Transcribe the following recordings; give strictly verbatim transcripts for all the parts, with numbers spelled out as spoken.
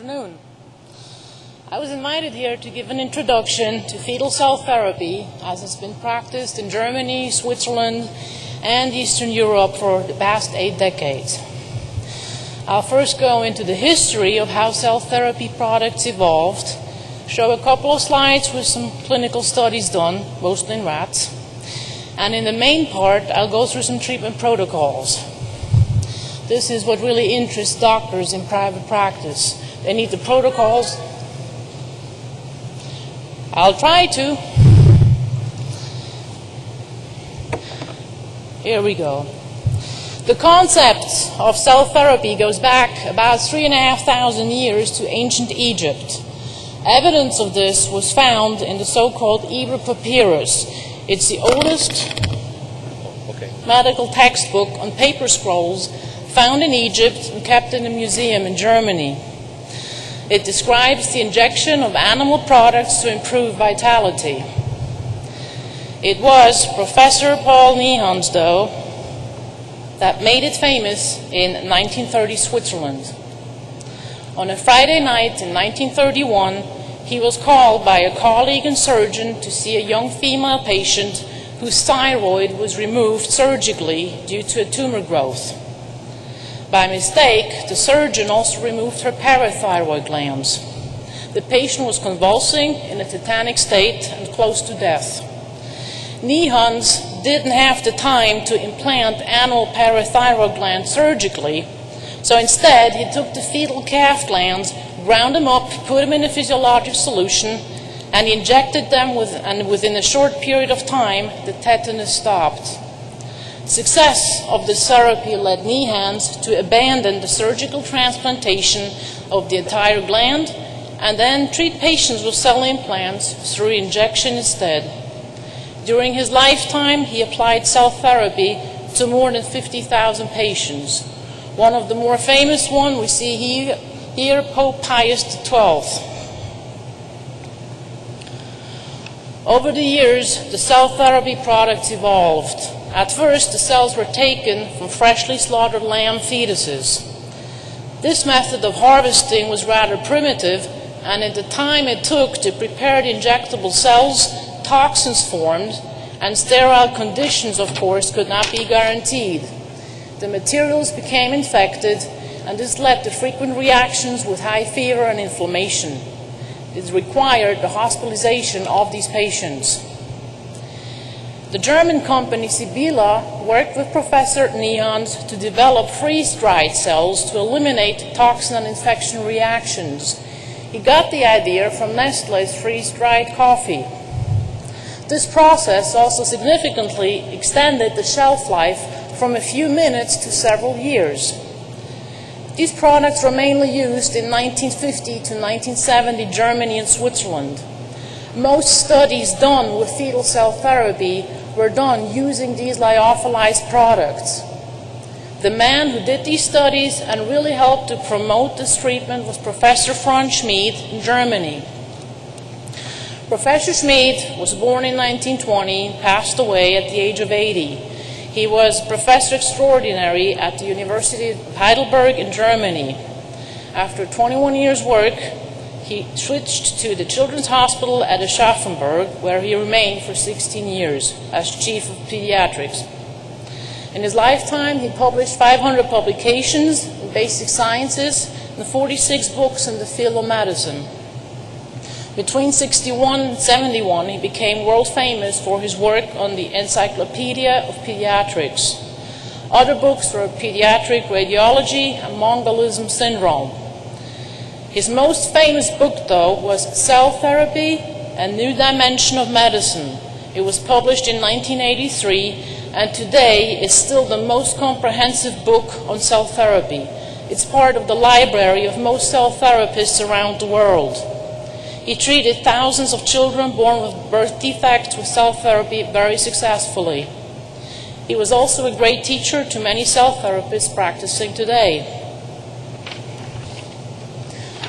afternoon. I was invited here to give an introduction to fetal cell therapy as it's been practiced in Germany, Switzerland, and Eastern Europe for the past eight decades. I'll first go into the history of how cell therapy products evolved, show a couple of slides with some clinical studies done, mostly in rats, and in the main part I'll go through some treatment protocols. This is what really interests doctors in private practice. They need the protocols. I'll try to. Here we go. The concept of cell therapy goes back about three and a half thousand years to ancient Egypt. Evidence of this was found in the so-called Ebers Papyrus. It's the oldest okay. medical textbook on paper scrolls found in Egypt and kept in a museum in Germany. It describes the injection of animal products to improve vitality. It was Professor Paul Niehans, though, that made it famous in nineteen thirty Switzerland. On a Friday night in nineteen thirty-one, he was called by a colleague and surgeon to see a young female patient whose thyroid was removed surgically due to a tumor growth. By mistake, the surgeon also removed her parathyroid glands. The patient was convulsing in a tetanic state and close to death. Niehans didn't have the time to implant animal parathyroid glands surgically, so instead he took the fetal calf glands, ground them up, put them in a physiologic solution, and he injected them with, and within a short period of time, the tetanus stopped. Success of this therapy led Niehans to abandon the surgical transplantation of the entire gland and then treat patients with cell implants through injection instead. During his lifetime, he applied cell therapy to more than fifty thousand patients. One of the more famous ones we see here, here Pope Pius the twelfth. Over the years, the cell therapy products evolved. At first, the cells were taken from freshly slaughtered lamb fetuses. This method of harvesting was rather primitive, and in the time it took to prepare the injectable cells, toxins formed, and sterile conditions, of course, could not be guaranteed. The materials became infected, and this led to frequent reactions with high fever and inflammation. It required the hospitalization of these patients. The German company Sibila worked with Professor Niehans to develop freeze-dried cells to eliminate toxin and infection reactions. He got the idea from Nestle's freeze-dried coffee. This process also significantly extended the shelf life from a few minutes to several years. These products were mainly used in nineteen fifty to nineteen seventy Germany and Switzerland. Most studies done with fetal cell therapy were done using these lyophilized products. The man who did these studies and really helped to promote this treatment was Professor Franz Schmid in Germany. Professor Schmid was born in nineteen twenty, passed away at the age of eighty. He was Professor Extraordinary at the University of Heidelberg in Germany. After twenty-one years' work, he switched to the Children's Hospital at Aschaffenburg, where he remained for sixteen years as Chief of Pediatrics. In his lifetime, he published five hundred publications in basic sciences and forty-six books in the field of medicine. Between sixty-one and seventy-one, he became world famous for his work on the Encyclopedia of Pediatrics. Other books were Pediatric Radiology and Mongolism Syndrome. His most famous book, though, was Cell Therapy: A New Dimension of Medicine. It was published in nineteen eighty-three, and today is still the most comprehensive book on cell therapy. It's part of the library of most cell therapists around the world. He treated thousands of children born with birth defects with cell therapy very successfully. He was also a great teacher to many cell therapists practicing today.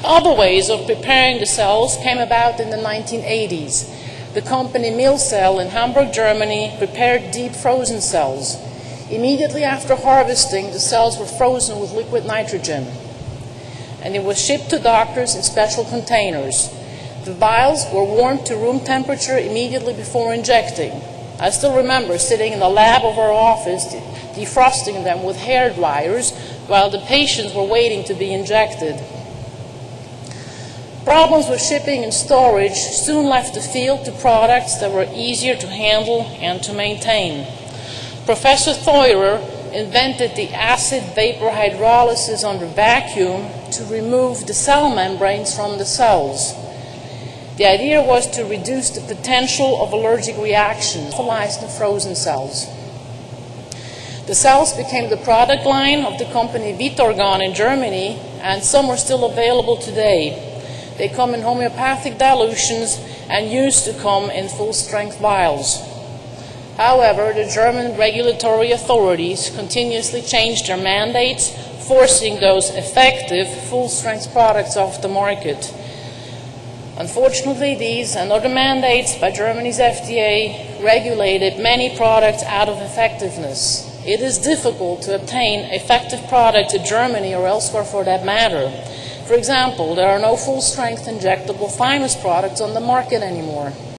Other ways of preparing the cells came about in the nineteen eighties. The company Milcell in Hamburg, Germany, prepared deep frozen cells. Immediately after harvesting, the cells were frozen with liquid nitrogen. and it was shipped to doctors in special containers. The vials were warmed to room temperature immediately before injecting. I still remember sitting in the lab of our office, defrosting them with hair dryers while the patients were waiting to be injected. Problems with shipping and storage soon left the field to products that were easier to handle and to maintain. Professor Theurer invented the acid vapor hydrolysis under vacuum to remove the cell membranes from the cells. The idea was to reduce the potential of allergic reactions in frozen cells. The cells became the product line of the company Vitorgan in Germany, and some are still available today. They come in homeopathic dilutions and used to come in full-strength vials. However, the German regulatory authorities continuously changed their mandates, forcing those effective full-strength products off the market. Unfortunately, these and other mandates by Germany's F D A regulated many products out of effectiveness. It is difficult to obtain effective products in Germany or elsewhere for that matter. For example, there are no full-strength injectable thymus products on the market anymore.